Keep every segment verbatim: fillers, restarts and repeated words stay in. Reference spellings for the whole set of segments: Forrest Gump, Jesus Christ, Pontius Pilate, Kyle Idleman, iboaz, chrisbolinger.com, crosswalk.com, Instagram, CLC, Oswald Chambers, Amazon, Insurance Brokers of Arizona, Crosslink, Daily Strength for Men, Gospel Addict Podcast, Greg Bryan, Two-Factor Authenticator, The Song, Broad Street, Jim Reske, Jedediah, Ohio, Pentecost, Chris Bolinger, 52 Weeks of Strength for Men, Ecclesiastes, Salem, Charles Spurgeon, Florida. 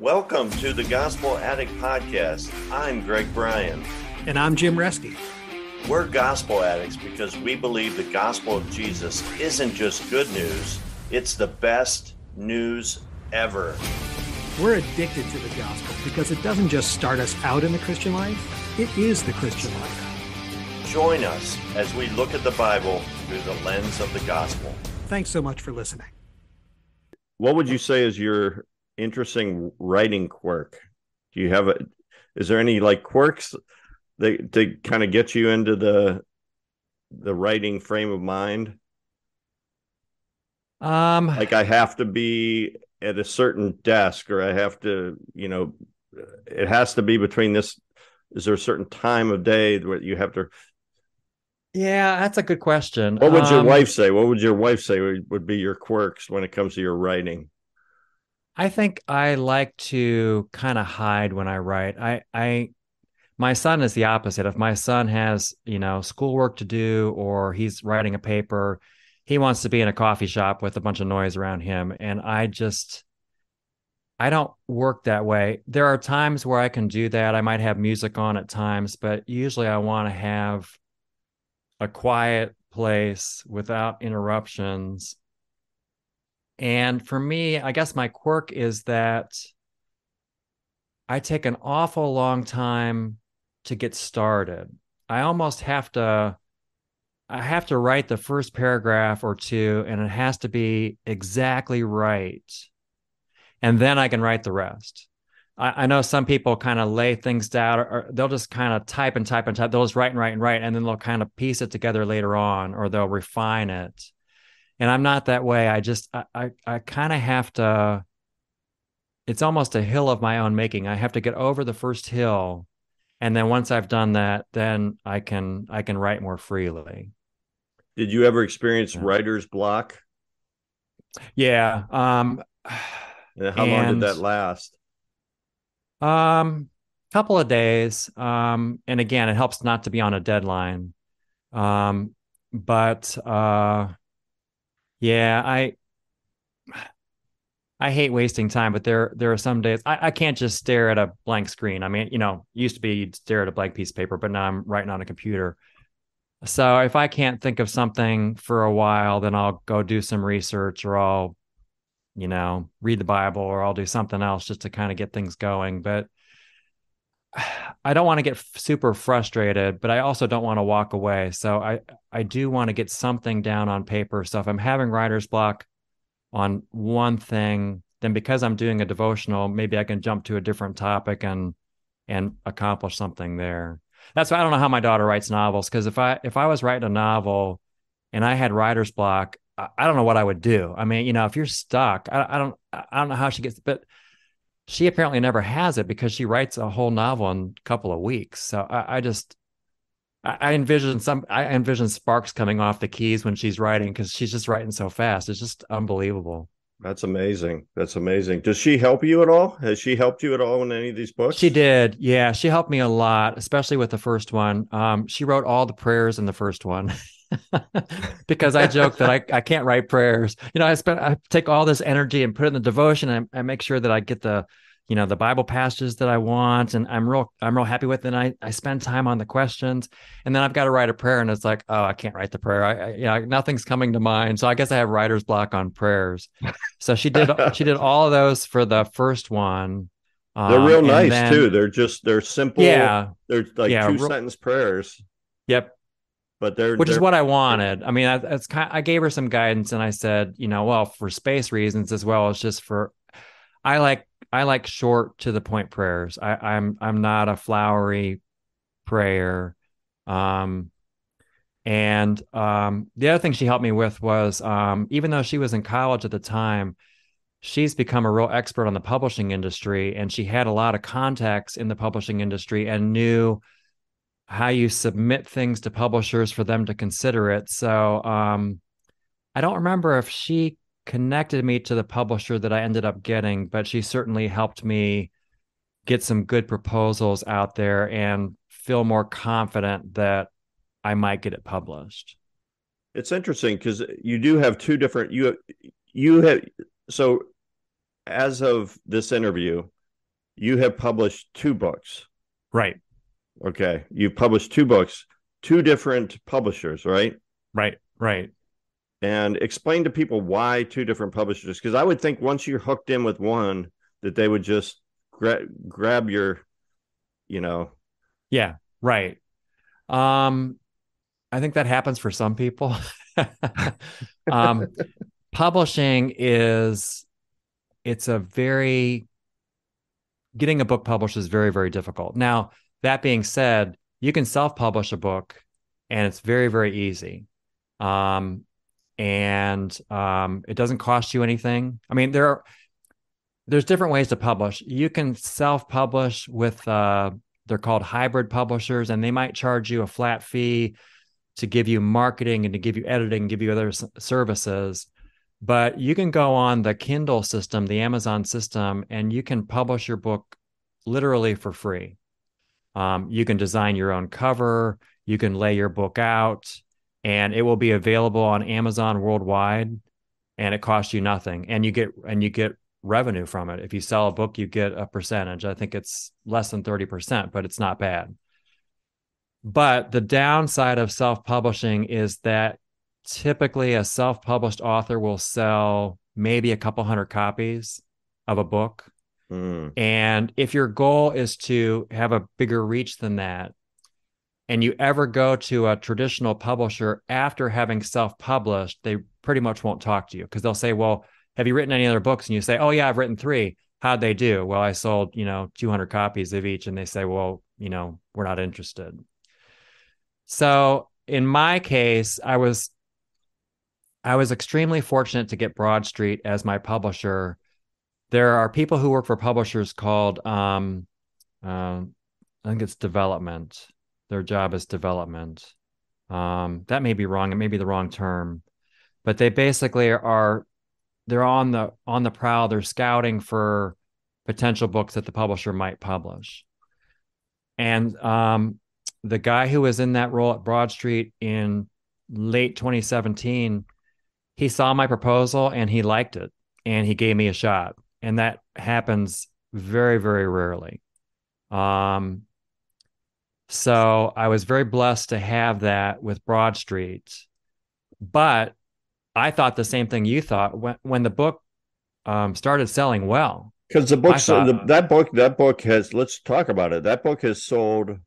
Welcome to the Gospel Addict Podcast. I'm Greg Bryan. And I'm Jim Reske. We're gospel addicts because we believe the gospel of Jesus isn't just good news, it's the best news ever. We're addicted to the gospel because it doesn't just start us out in the Christian life, it is the Christian life. Join us as we look at the Bible through the lens of the gospel. Thanks so much for listening. What would you say is your interesting writing quirk? Do you have a, is there any like quirks? They to kind of get you into the the writing frame of mind. Um, like I have to be at a certain desk, or I have to, you know, it has to be between this. Is there a certain time of day where you have to? Yeah, that's a good question. What would um, your wife say? What would your wife say would, would be your quirks when it comes to your writing? I think I like to kind of hide when I write. I I. My son is the opposite. If my son has, you know, schoolwork to do, or he's writing a paper, he wants to be in a coffee shop with a bunch of noise around him. And I just, I don't work that way. There are times where I can do that. I might have music on at times, but usually I want to have a quiet place without interruptions. And for me, I guess my quirk is that I take an awful long time to get started. I almost have to, I have to write the first paragraph or two, and it has to be exactly right. And then I can write the rest. I, I know some people kind of lay things down, or, or they'll just kind of type and type and type. They'll just write and write and write, and then they'll kind of piece it together later on, or they'll refine it. And I'm not that way. I just, I, I, I kind of have to, it's almost a hill of my own making. I have to get over the first hill. And then once I've done that, then I can I can write more freely. Did you ever experience yeah. writer's block? Yeah. Um, and how and, long did that last? Um, couple of days. Um, and again, it helps not to be on a deadline. Um, but uh, yeah, I. I hate wasting time, but there there are some days I, I can't just stare at a blank screen. I mean, you know, used to be you'd stare at a blank piece of paper, but now I'm writing on a computer. So if I can't think of something for a while, then I'll go do some research, or I'll, you know, read the Bible, or I'll do something else just to kind of get things going. But I don't want to get super frustrated, but I also don't want to walk away. So I, I do want to get something down on paper. So if I'm having writer's block on one thing, then because I'm doing a devotional, maybe I can jump to a different topic and and accomplish something there. That's why I don't know how my daughter writes novels, because if I if I was writing a novel and I had writer's block, I, I don't know what I would do. I mean, you know, if you're stuck, I, I don't I don't know how she gets, but she apparently never has it, because she writes a whole novel in a couple of weeks. So I, I just I envision some, I envision sparks coming off the keys when she's writing, because she's just writing so fast. It's just unbelievable. That's amazing. That's amazing. Does she help you at all? Has she helped you at all in any of these books? She did. Yeah. She helped me a lot, especially with the first one. Um, she wrote all the prayers in the first one because I joke that I, I can't write prayers. You know, I spent, I take all this energy and put it in the devotion, and I, I make sure that I get the, you know, the Bible passages that I want, and I'm real, I'm real happy with it. And I, I spend time on the questions, and then I've got to write a prayer, and it's like, oh, I can't write the prayer. I, I you know, nothing's coming to mind. So I guess I have writer's block on prayers. So she did, she did all of those for the first one. Um, they're real nice then, too. They're just, they're simple. Yeah. They're like yeah, two real, sentence prayers. Yep. But they're, which they're, is what I wanted. I mean, I, it's kind of, I gave her some guidance, and I said, you know, well, for space reasons, as well as just for, I like, I like short, to the point prayers. I, I'm I'm not a flowery prayer, um, and um, the other thing she helped me with was, um, even though she was in college at the time, she's become a real expert on the publishing industry, and she had a lot of contacts in the publishing industry and knew how you submit things to publishers for them to consider it. So um, I don't remember if she connected me to the publisher that I ended up getting, but she certainly helped me get some good proposals out there and feel more confident that I might get it published. It's interesting, because you do have two different, you, you have, so as of this interview, you have published two books. Right. Okay. You've published two books, two different publishers, right? Right, right. And explain to people why two different publishers, because I would think once you're hooked in with one, that they would just gra- grab your, you know. Yeah, right. Um, I think that happens for some people. um, publishing is, it's a very, getting a book published is very, very difficult. Now, that being said, you can self-publish a book and it's very, very easy. Um, and um, it doesn't cost you anything. I mean, there are, there's different ways to publish. You can self-publish with, uh, they're called hybrid publishers, and they might charge you a flat fee to give you marketing and to give you editing, give you other s- services. But you can go on the Kindle system, the Amazon system, and you can publish your book literally for free. Um, you can design your own cover. You can lay your book out, and it will be available on Amazon worldwide, and it costs you nothing. And you get and you get revenue from it. If you sell a book, you get a percentage. I think it's less than thirty percent, but it's not bad. But the downside of self-publishing is that typically a self-published author will sell maybe a couple hundred copies of a book. Mm. And if your goal is to have a bigger reach than that, and you ever go to a traditional publisher after having self-published, they pretty much won't talk to you, because they'll say, well, have you written any other books? And you say, oh yeah, I've written three. How'd they do? Well, I sold, you know, two hundred copies of each. And they say, well, you know, we're not interested. So in my case, I was, I was extremely fortunate to get Broad Street as my publisher. There are people who work for publishers called, um, um, I think it's development. Their job is development. Um, that may be wrong. It may be the wrong term, but they basically are, they're on the, on the prowl. They're scouting for potential books that the publisher might publish. And um, the guy who was in that role at Broad Street in late twenty seventeen, he saw my proposal and he liked it and he gave me a shot. And that happens very, very rarely. Um, so I was very blessed to have that with Broad Street, but I thought the same thing you thought when, when the book um, started selling well. Because the book, so the, that book, that book has, let's talk about it. That book has sold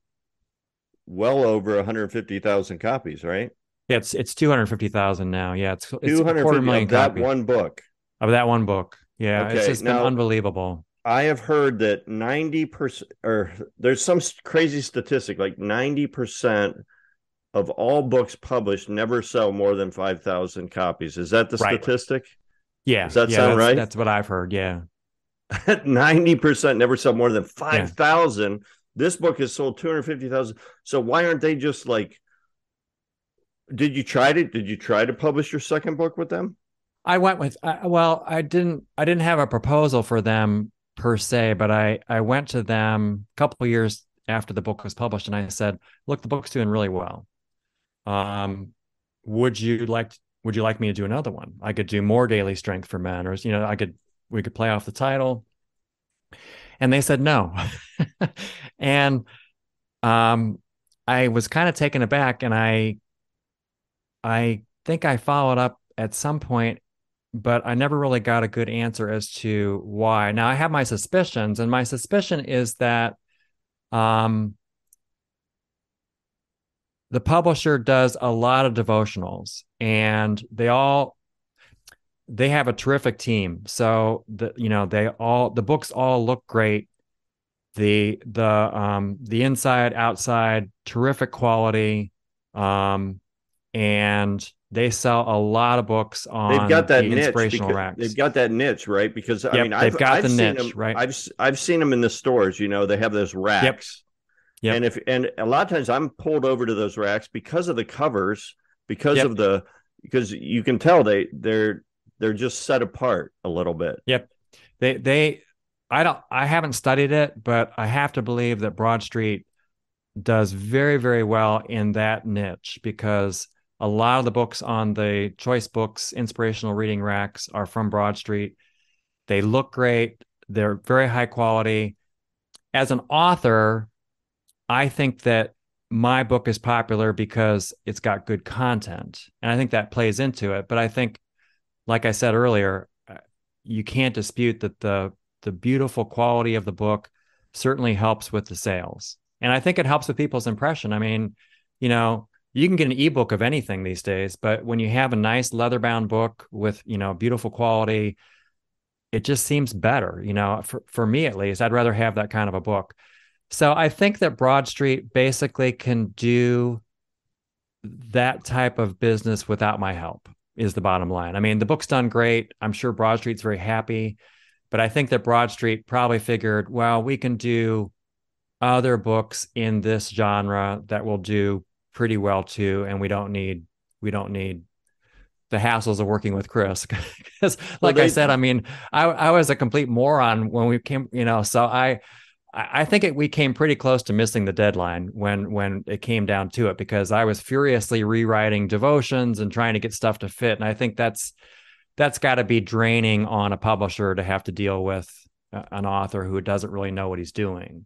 well over one hundred fifty thousand copies, right? Yeah, it's it's two hundred fifty thousand now. Yeah, it's, it's a quarter million of that copies. One book. Of that one book. Yeah, okay. It's just now, been unbelievable. I have heard that ninety percent, or there's some crazy statistic, like ninety percent of all books published never sell more than five thousand copies. Is that the right statistic? Yeah. Does that yeah, sound that's, right? That's what I've heard. Yeah. ninety percent never sell more than five thousand. Yeah. This book has sold two hundred fifty thousand. So why aren't they just like, did you try to, did you try to publish your second book with them? I went with, I, well, I didn't, I didn't have a proposal for them per se, but I, I went to them a couple of years after the book was published. And I said, look, the book's doing really well. Um, would you like, would you like me to do another one? I could do more Daily Strength for Men, or, you know, I could, we could play off the title. And they said, no. And, um, I was kind of taken aback, and I, I think I followed up at some point, but I never really got a good answer as to why. Now I have my suspicions, and my suspicion is that, um, the publisher does a lot of devotionals, and they all, they have a terrific team. So the, you know, they all, the books all look great. The, the, um, the inside, outside, terrific quality. Um, and they sell a lot of books on, they've got that the niche inspirational racks. They've got that niche, right? Because I yep, mean, I've, got I've the seen niche, them, right? I've, I've seen them in the stores, you know, they have those racks. Yep. Yep. And if and a lot of times I'm pulled over to those racks because of the covers, because yep. of the because you can tell they they're they're just set apart a little bit. Yep. They they I don't I haven't studied it, but I have to believe that Broad Street does very, very well in that niche, because a lot of the books on the Choice Books inspirational reading racks are from Broad Street. They look great, they're very high quality. as an author, I think that my book is popular because it's got good content. And I think that plays into it. But I think, like I said earlier, you can't dispute that the the beautiful quality of the book certainly helps with the sales. And I think it helps with people's impression. I mean, you know, you can get an ebook of anything these days, but when you have a nice leather-bound book with, you know, beautiful quality, it just seems better, you know, for, for me at least. I'd rather have that kind of a book. So I think that Broad Street basically can do that type of business without my help is the bottom line. I mean, the book's done great. I'm sure Broad Street's very happy, but I think that Broad Street probably figured, well, we can do other books in this genre that will do pretty well too. And we don't need, we don't need the hassles of working with Chris. Because like well, I said, I mean, I, I was a complete moron when we came, you know, so I, I think it, we came pretty close to missing the deadline when when it came down to it, because I was furiously rewriting devotions and trying to get stuff to fit. And I think that's that's got to be draining on a publisher to have to deal with an author who doesn't really know what he's doing.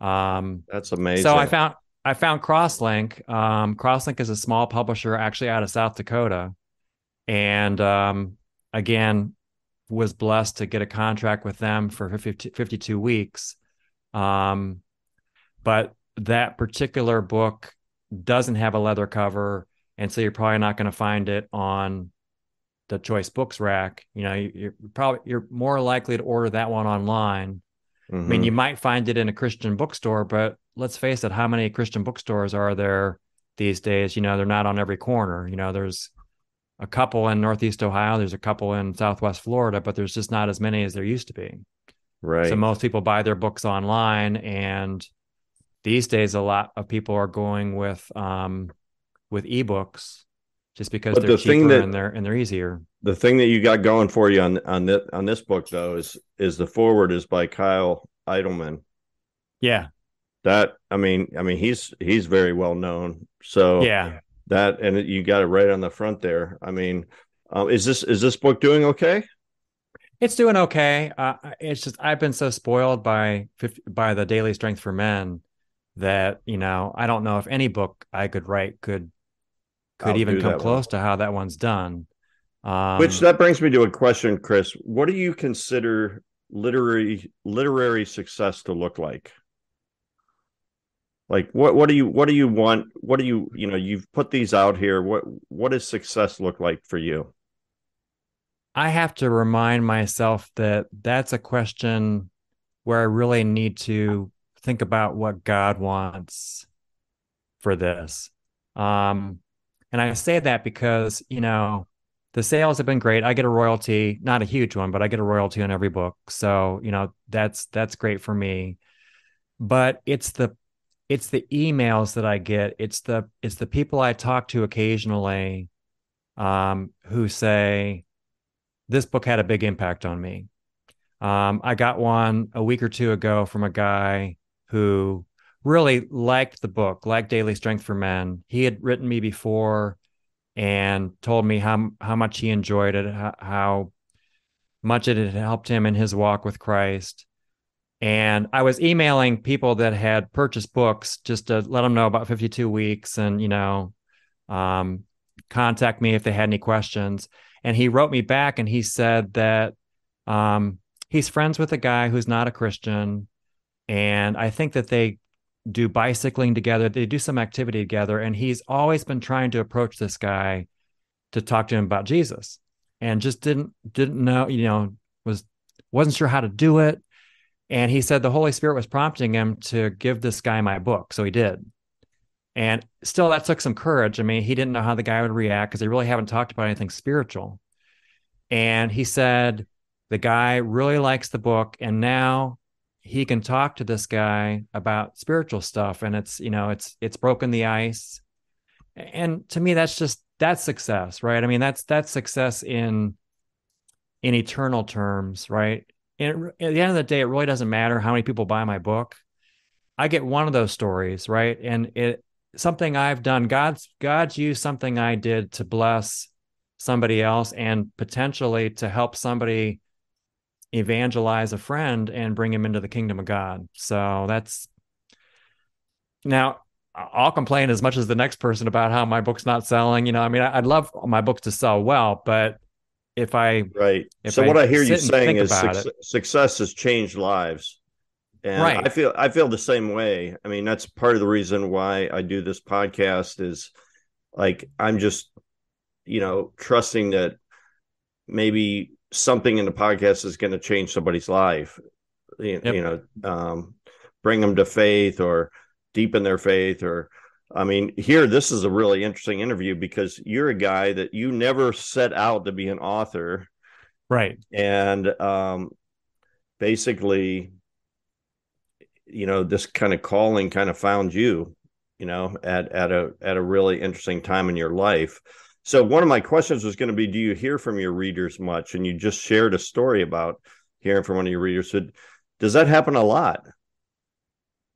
Um, that's amazing. So I found I found Crosslink. Um, Crosslink is a small publisher actually out of South Dakota, and um, again was blessed to get a contract with them for fifty, fifty-two weeks. Um, but that particular book doesn't have a leather cover. And so you're probably not going to find it on the choice books rack. You know, you, you're probably, you're more likely to order that one online. Mm-hmm. I mean, you might find it in a Christian bookstore, but let's face it, how many Christian bookstores are there these days? You know, they're not on every corner. You know, there's a couple in Northeast Ohio, there's a couple in Southwest Florida, but there's just not as many as there used to be. Right. So most people buy their books online, and these days a lot of people are going with um with ebooks just because but they're the cheaper that, and they're and they're easier. The thing that you got going for you on on this on this book though is is the foreword is by Kyle Idleman. Yeah. That I mean I mean he's he's very well known. So yeah. That and you got it right on the front there. I mean, uh, is this is this book doing okay? It's doing okay. Uh, it's just I've been so spoiled by by the Daily Strength for Men that, you know, I don't know if any book I could write could could I'll even come close one. to how that one's done. Um, Which that brings me to a question, Chris. What do you consider literary literary success to look like? Like what what do you what do you want? What do you you know? You've put these out here. What what does success look like for you? I have to remind myself that that's a question where I really need to think about what God wants for this. Um, and I say that because, you know, the sales have been great. I get a royalty, not a huge one, but I get a royalty on every book. So, you know, that's, that's great for me, but it's the, it's the emails that I get. It's the, it's the people I talk to occasionally, um, who say, this book had a big impact on me. Um, I got one a week or two ago from a guy who really liked the book, liked Daily Strength for Men. He had written me before and told me how, how much he enjoyed it, how, how much it had helped him in his walk with Christ. And I was emailing people that had purchased books just to let them know about fifty-two weeks and, you know, um, contact me if they had any questions. And he wrote me back and he said that um, he's friends with a guy who's not a Christian. And I think that they do bicycling together. They do some activity together. And he's always been trying to approach this guy to talk to him about Jesus and just didn't, didn't know, you know, was, wasn't sure how to do it. And he said the Holy Spirit was prompting him to give this guy my book. So he did. And still, that took some courage. I mean, he didn't know how the guy would react because they really haven't talked about anything spiritual. And he said the guy really likes the book, and now he can talk to this guy about spiritual stuff. And it's, you know, it's it's broken the ice. And to me, that's just that's success, right? I mean, that's that's success in in eternal terms, right? And at the end of the day, it really doesn't matter how many people buy my book. I get one of those stories, right? And it. Something I've done, God's God's used something I did to bless somebody else and potentially to help somebody evangelize a friend and bring him into the kingdom of God. So that's, now I'll complain as much as the next person about how my book's not selling. You know, I mean, I'd love my book to sell well, but if I, right. If so I what I hear you saying is success, it, success has changed lives. And right. I feel, I feel the same way. I mean, that's part of the reason why I do this podcast is like, I'm just, you know, trusting that maybe something in the podcast is going to change somebody's life, you, yep. you know, um, bring them to faith or deepen their faith. Or, I mean, here, this is a really interesting interview because you're a guy that you never set out to be an author. Right. And um, basically, you know, this kind of calling kind of found you, you know, at, at a, at a really interesting time in your life. So one of my questions was going to be, do you hear from your readers much? And you just shared a story about hearing from one of your readers. So does that happen a lot?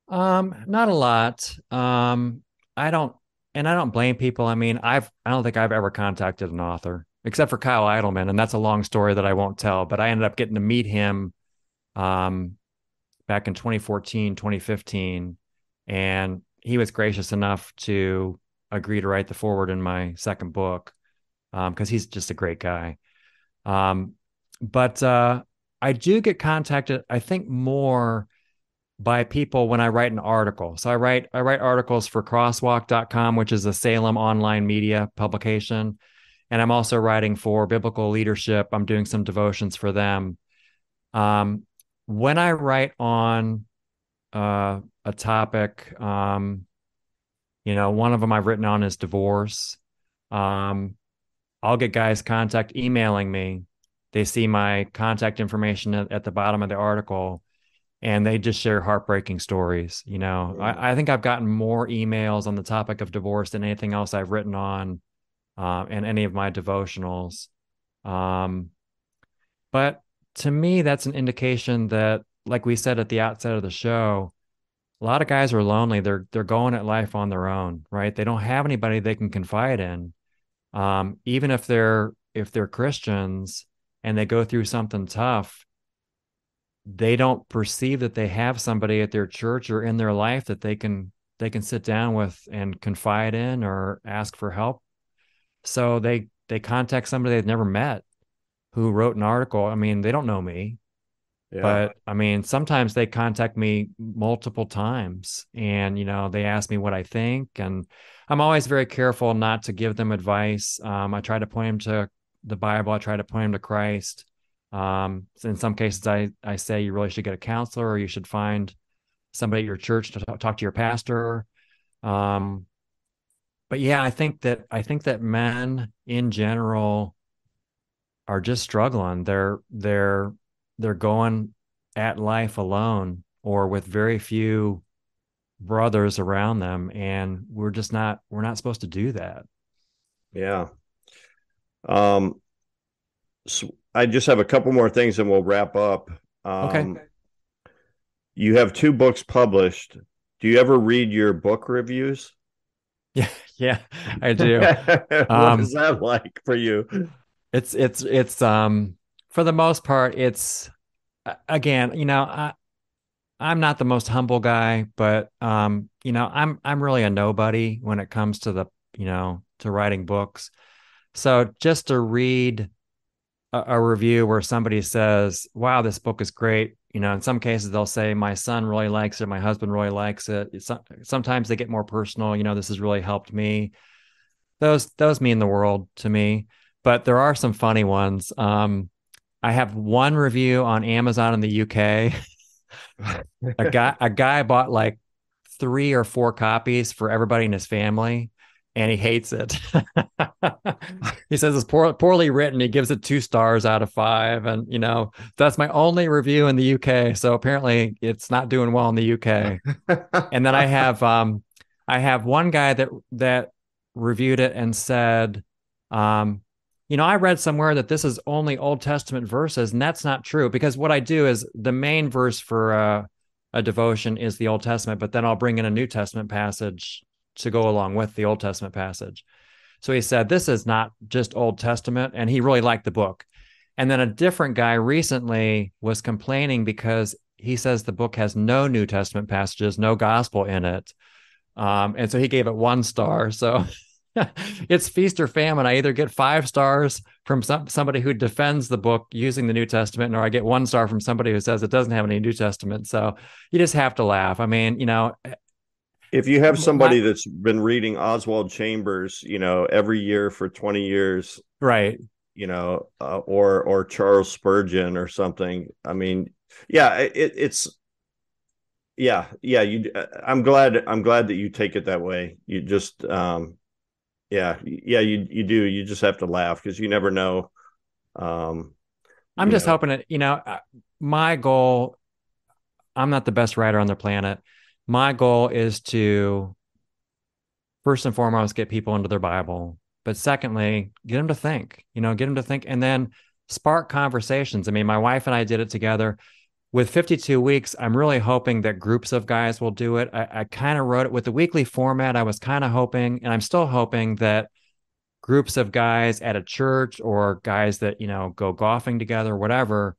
Um, not a lot. Um, I don't, and I don't blame people. I mean, I've, I don't think I've ever contacted an author except for Kyle Idleman. And that's a long story that I won't tell, but I ended up getting to meet him, um, back in twenty fourteen, twenty fifteen, and he was gracious enough to agree to write the foreword in my second book, um, because he's just a great guy. Um, but uh, I do get contacted, I think, more by people when I write an article. So I write I write articles for crosswalk dot com, which is a Salem online media publication, and I'm also writing for Biblical Leadership. I'm doing some devotions for them. Um, when I write on uh, a topic, um, you know, one of them I've written on is divorce. Um, I'll get guys contact emailing me. They see my contact information at, at the bottom of the article, and they just share heartbreaking stories. You know, I, I think I've gotten more emails on the topic of divorce than anything else I've written on, uh, in any of my devotionals. Um, but to me, that's an indication that, like we said at the outset of the show, a lot of guys are lonely. They're they're going at life on their own, right? They don't have anybody they can confide in. Um, even if they're if they're Christians and they go through something tough, they don't perceive that they have somebody at their church or in their life that they can they can sit down with and confide in or ask for help. So they they contact somebody they've never met who wrote an article. I mean, they don't know me. Yeah. But I mean, sometimes they contact me multiple times and, you know, they ask me what I think, and I'm always very careful not to give them advice. Um, I try to point them to the Bible. I try to point them to Christ. Um, in some cases I, I say, you really should get a counselor, or you should find somebody at your church to talk, talk to your pastor. Um, but yeah, I think that, I think that men in general are just struggling. They're, they're, They're going at life alone or with very few brothers around them. And we're just not, we're not supposed to do that. Yeah. Um, so I just have a couple more things and we'll wrap up. Um, okay. You have two books published. Do you ever read your book reviews? Yeah, yeah, I do. What um, is that like for you? It's, it's, it's, um, for the most part, it's, again, you know, I, I'm not the most humble guy, but, um, you know, I'm, I'm really a nobody when it comes to the, you know, to writing books. So just to read a, a review where somebody says, wow, this book is great. You know, in some cases they'll say, my son really likes it. My husband really likes it. It's, sometimes they get more personal. You know, this has really helped me. Those, those mean the world to me, but there are some funny ones. Um, I have one review on Amazon in the U K. a guy, a guy bought like three or four copies for everybody in his family, and he hates it. He says it's poor, poorly written. He gives it two stars out of five, and you know that's my only review in the U K. So apparently, it's not doing well in the U K. And then I have, um, I have one guy that that reviewed it and said, um. You know, I read somewhere that this is only Old Testament verses, and that's not true, because what I do is the main verse for uh, a devotion is the Old Testament, but then I'll bring in a New Testament passage to go along with the Old Testament passage. So he said, this is not just Old Testament, and he really liked the book. And then a different guy recently was complaining because he says the book has no New Testament passages, no gospel in it. Um, and so he gave it one star. So it's feast or famine. I either get five stars from some, somebody who defends the book using the New Testament, or I get one star from somebody who says it doesn't have any New Testament. So you just have to laugh. I mean, you know, if you have somebody that's been reading Oswald Chambers, you know, every year for twenty years, right. You know, uh, or, or Charles Spurgeon or something. I mean, yeah, it, it's, yeah, yeah. You, I'm glad, I'm glad that you take it that way. You just, um, yeah, yeah, you, you do, you just have to laugh because you never know. Um, I'm just know. hoping it, you know, my goal, I'm not the best writer on the planet. My goal is to, first and foremost, get people into their Bible, but secondly, get them to think, you know, get them to think and then spark conversations. I mean, my wife and I did it together. With fifty-two weeks, I'm really hoping that groups of guys will do it. I, I kind of wrote it with the weekly format. I was kind of hoping, and I'm still hoping that groups of guys at a church or guys that, you know, go golfing together, whatever,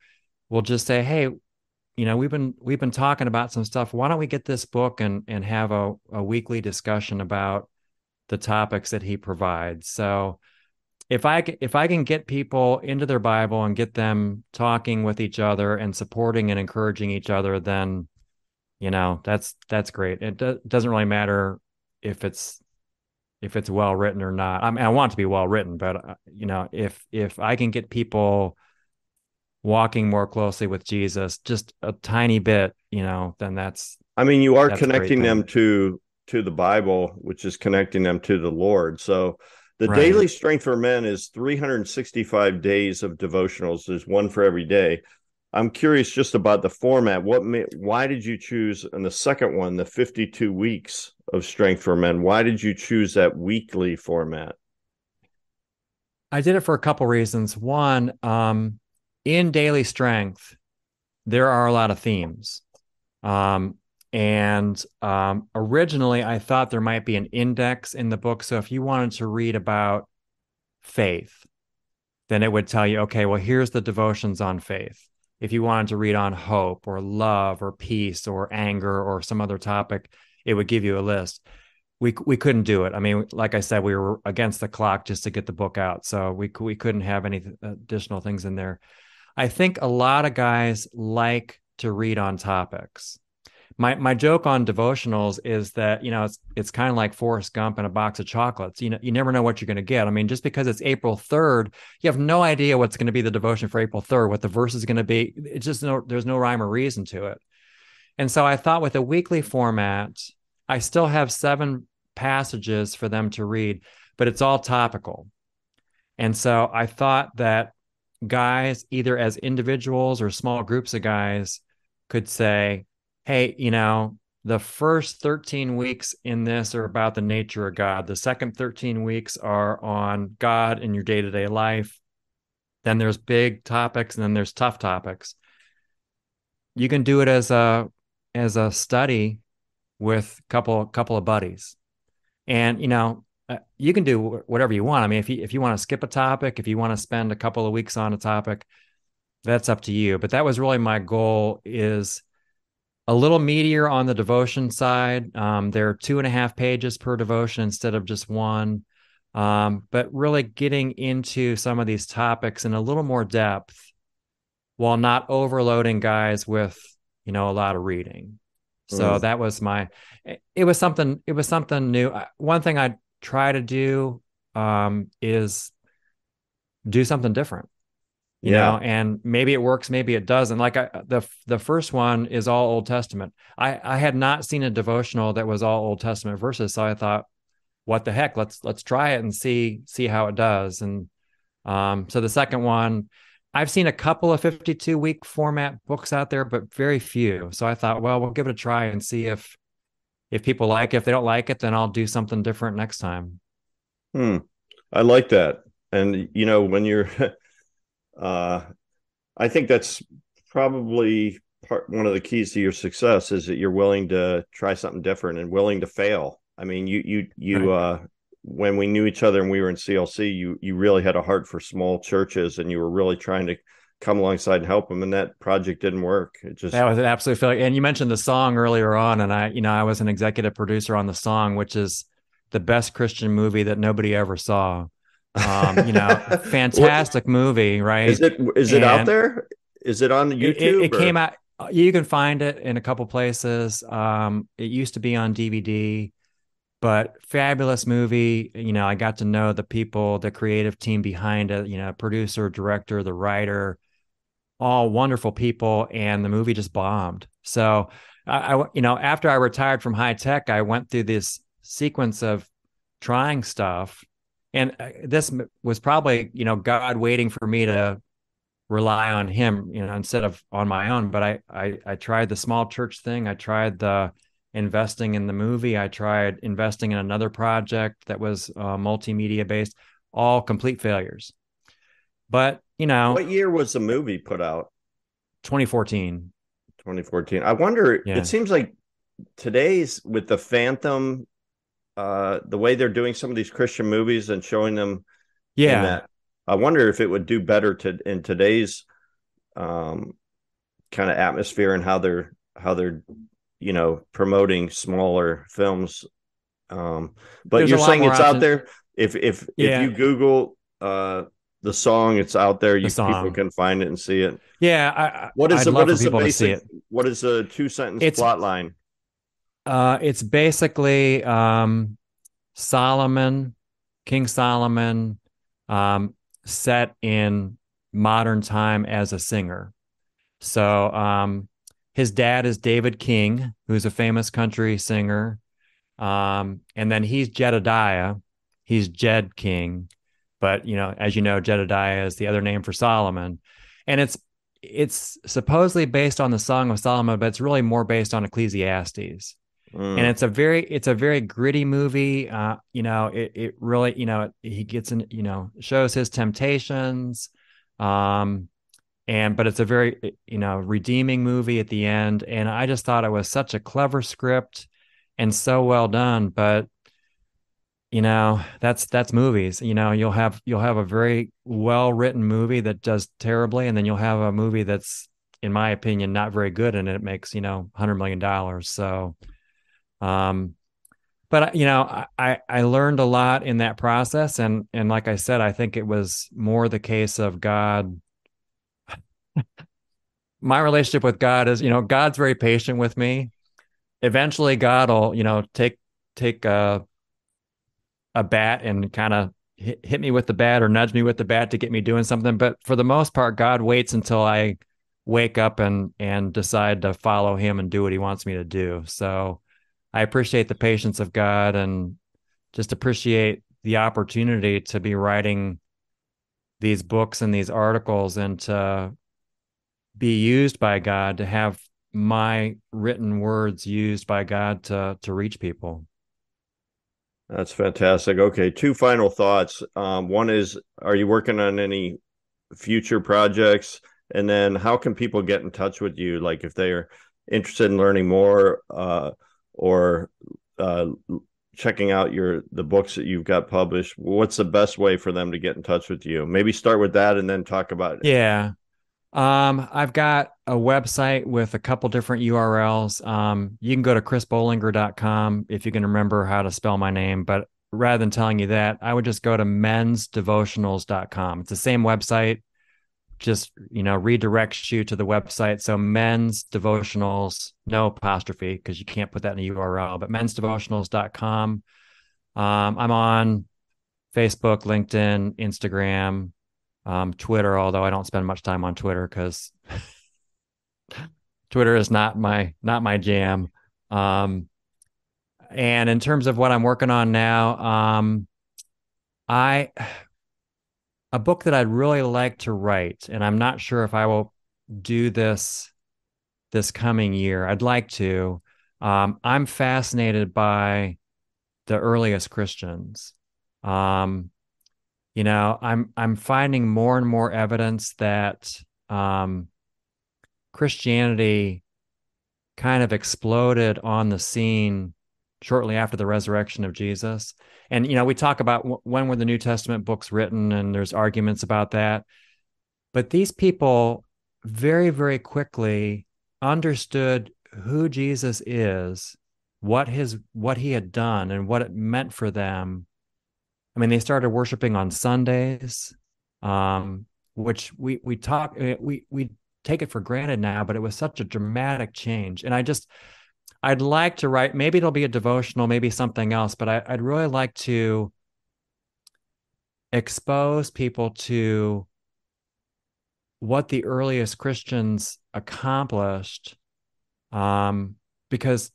will just say, hey, you know, we've been we've been talking about some stuff. Why don't we get this book and and have a, a weekly discussion about the topics that he provides? So if I if I can get people into their Bible and get them talking with each other and supporting and encouraging each other, then, you know, that's that's great. It do, doesn't really matter if it's if it's well written or not. I mean, I want it to be well written, but uh, you know, if if I can get people walking more closely with Jesus, just a tiny bit, you know, then that's, I mean, you are connecting them to, to the Bible, which is connecting them to the Lord. So the right. Daily Strength for Men is three hundred sixty-five days of devotionals. There's one for every day. I'm curious just about the format. What, why did you choose, and the second one, the fifty-two weeks of Strength for Men, why did you choose that weekly format? I did it for a couple reasons. One, um, in Daily Strength, there are a lot of themes. Um, and um, originally, I thought there might be an index in the book. So if you wanted to read about faith, then it would tell you, okay, well, here's the devotions on faith. If you wanted to read on hope or love or peace or anger or some other topic, it would give you a list. We we couldn't do it. I mean, like I said, we were against the clock just to get the book out. So we we couldn't have any additional things in there. I think a lot of guys like to read on topics. My my joke on devotionals is that, you know, it's it's kind of like Forrest Gump and a box of chocolates. You know, you never know what you're going to get. I mean, just because it's April third, you have no idea what's going to be the devotion for April third, what the verse is going to be. It's just no, there's no rhyme or reason to it. And so I thought with a weekly format, I still have seven passages for them to read, but it's all topical. And so I thought that guys, either as individuals or small groups of guys, could say, hey, you know, the first thirteen weeks in this are about the nature of God. The second thirteen weeks are on God in your day-to-day life. Then there's big topics, and then there's tough topics. You can do it as a as a study with a couple, couple of buddies. And, you know, Uh, you can do whatever you want. I mean, if you if you want to skip a topic, if you want to spend a couple of weeks on a topic, that's up to you. But that was really my goal, is a little meatier on the devotion side. Um, there are two and a half pages per devotion instead of just one. Um, but really getting into some of these topics in a little more depth while not overloading guys with, you know, a lot of reading. So mm-hmm. that was my, it was something, it was something new. One thing I try to do um is do something different, you yeah. know, and maybe it works, maybe it doesn't. Like I, the the first one is all Old Testament. I I had not seen a devotional that was all Old Testament verses, so I thought, what the heck, let's let's try it and see see how it does. And um so the second one, I've seen a couple of fifty-two week format books out there, but very few. So I thought, well, we'll give it a try and see if If people like it. If they don't like it, then I'll do something different next time. Hmm. I like that. And, you know, when you're, uh, I think that's probably part one of the keys to your success, is that you're willing to try something different and willing to fail. I mean, you, you, you, right. uh, when we knew each other and we were in C L C, you you really had a heart for small churches, and you were really trying to come alongside and help them. And that project didn't work. It just, that was an absolute failure. And you mentioned The Song earlier on. And I, you know, I was an executive producer on The Song, which is the best Christian movie that nobody ever saw. Um, you know, fantastic what, movie, right? Is it, is it and out there? Is it on YouTube? It, it, it came out. You can find it in a couple places. Um, it used to be on D V D, but fabulous movie. You know, I got to know the people, the creative team behind it, you know, producer, director, the writer, all wonderful people, and the movie just bombed. So I, I, you know, after I retired from high tech, I went through this sequence of trying stuff. And this was probably, you know, God waiting for me to rely on him, you know, instead of on my own. But I, I, I tried the small church thing. I tried the investing in the movie. I tried investing in another project that was uh, multimedia based, all complete failures. But, you know, what year was the movie put out? twenty fourteen twenty fourteen I wonder, yeah. It seems like today's with the Phantom, uh, the way they're doing some of these Christian movies and showing them. Yeah. That, I wonder if it would do better to in today's um, kind of atmosphere and how they're, how they're, you know, promoting smaller films. Um, but There's you're saying it's options out there. If, if, yeah. if you Google, uh, The Song, it's out there. You the people can find it and see it. Yeah. I, what is I'd the, what is the basic, what is the two sentence it's, plot line? Uh, it's basically, um, Solomon, King Solomon, um, set in modern time as a singer. So, um, his dad is David King, who's a famous country singer. Um, and then he's Jedediah. He's Jed King. But, you know, as you know, Jedediah is the other name for Solomon. And it's it's supposedly based on the Song of Solomon, but it's really more based on Ecclesiastes. Mm. And it's a very it's a very gritty movie. Uh, you know, it it really, you know, it, he gets in, you know, shows his temptations. Um, and but it's a very, you know, redeeming movie at the end. And I just thought it was such a clever script and so well done. But you know, that's, that's movies, you know, you'll have, you'll have a very well-written movie that does terribly. And then you'll have a movie that's, in my opinion, not very good. And it makes, you know, a hundred million dollars. So, um, but you know, I, I learned a lot in that process. And, and like I said, I think it was more the case of God. My relationship with God is, you know, God's very patient with me. Eventually God will, you know, take, take, uh, a bat and kind of hit, hit me with the bat or nudge me with the bat to get me doing something. But for the most part, God waits until I wake up and, and decide to follow him and do what he wants me to do. So I appreciate the patience of God and just appreciate the opportunity to be writing these books and these articles and to be used by God, to have my written words used by God to, to reach people. That's fantastic. Okay, two final thoughts. Um, one is, are you working on any future projects? And then how can people get in touch with you? Like if they are interested in learning more uh, or uh, checking out your the books that you've got published, what's the best way for them to get in touch with you? Maybe start with that and then talk about it. Yeah. Um, I've got a website with a couple different U R Ls. Um, you can go to chris bolinger dot com if you can remember how to spell my name, but rather than telling you that, I would just go to men's devotionals dot com. It's the same website, just, you know, redirects you to the website. So men's devotionals, no apostrophe, cause you can't put that in a U R L, but men's devotionals dot com. Um, I'm on Facebook, LinkedIn, Instagram, Um, Twitter, although I don't spend much time on Twitter because Twitter is not my not my jam. Um, and in terms of what I'm working on now, um, I a book that I'd really like to write, and I'm not sure if I will do this this coming year. I'd like to. Um, I'm fascinated by the earliest Christians. Um, You know, I'm I'm finding more and more evidence that um, Christianity kind of exploded on the scene shortly after the resurrection of Jesus. And, you know, we talk about w- when were the New Testament books written, and there's arguments about that. But these people very, very quickly understood who Jesus is, what his what he had done, and what it meant for them. I mean, they started worshiping on Sundays, um, which we we talk we we take it for granted now, but it was such a dramatic change. And I just I'd like to write, maybe it'll be a devotional, maybe something else, but I, I'd really like to expose people to what the earliest Christians accomplished, um, because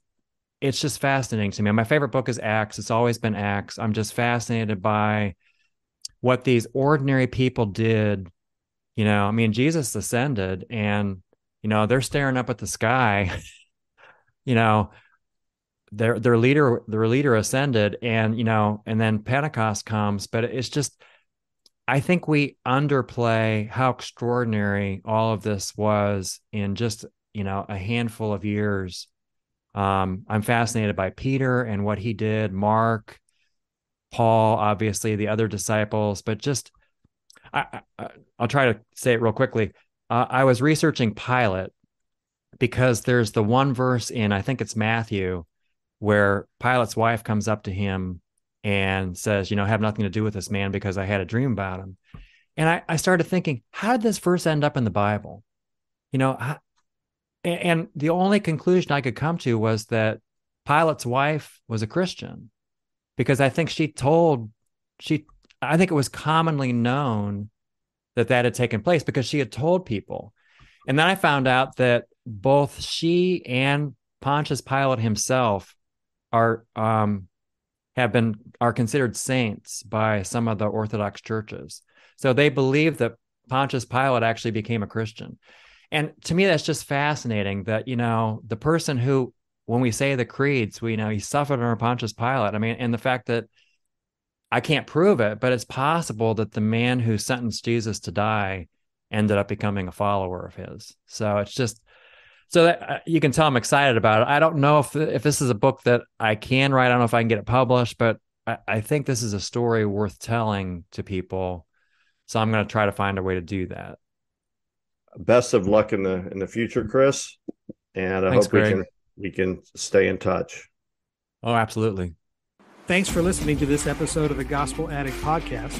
it's just fascinating to me. My favorite book is Acts. It's always been Acts. I'm just fascinated by what these ordinary people did. You know, I mean, Jesus ascended and, you know, they're staring up at the sky. You know, their their leader, their leader ascended, and, you know, and then Pentecost comes. But it's just, I think we underplay how extraordinary all of this was in just, you know, a handful of years. Um, I'm fascinated by Peter and what he did, Mark, Paul, obviously the other disciples, but just, I, I, I'll try to say it real quickly. Uh, I was researching Pilate, because there's the one verse in, I think it's Matthew, where Pilate's wife comes up to him and says, you know, have nothing to do with this man because I had a dream about him. And I, I started thinking, how did this verse end up in the Bible? You know, how, and the only conclusion I could come to was that Pilate's wife was a Christian, because I think she told, she, I think it was commonly known that that had taken place because she had told people. And then I found out that both she and Pontius Pilate himself are um, have been are considered saints by some of the Orthodox churches. So they believe that Pontius Pilate actually became a Christian. And to me, that's just fascinating that, you know, the person who, when we say the creeds, we know he suffered under Pontius Pilate. I mean, and the fact that I can't prove it, but it's possible that the man who sentenced Jesus to die ended up becoming a follower of his. So it's just, so that, uh, you can tell I'm excited about it. I don't know if if this is a book that I can write. I don't know if I can get it published, but I, I think this is a story worth telling to people. So I'm going to try to find a way to do that. Best of luck in the in the future, Chris. And I Thanks, hope Greg. we can we can stay in touch. Oh, absolutely. Thanks for listening to this episode of the Gospel Addict Podcast.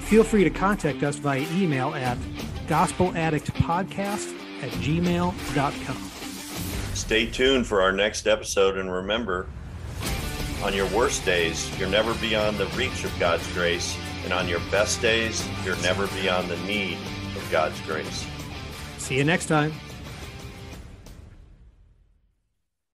Feel free to contact us via email at gospeladdictpodcast at gmail dot com. Stay tuned for our next episode, and remember, on your worst days, you're never beyond the reach of God's grace, and on your best days, you're never beyond the need of God's grace. See you next time.